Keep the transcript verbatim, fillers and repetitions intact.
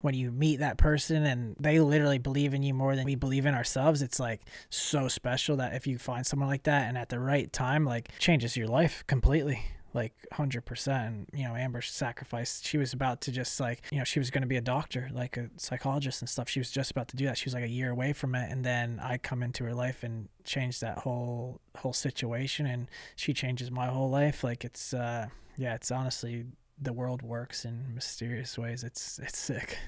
when you meet that person and they literally believe in you more than we believe in ourselves, it's like so special that if you find someone like that and at the right time, like, changes your life completely. Like one hundred percent. And, you know, Amber sacrificed. She was about to just like, you know, she was going to be a doctor, like a psychologist and stuff. She was just about to do that. She was like a year away from it. And then I come into her life and change that whole, whole situation. And she changes my whole life. Like it's, uh, yeah, it's honestly, the world works in mysterious ways. It's, it's sick.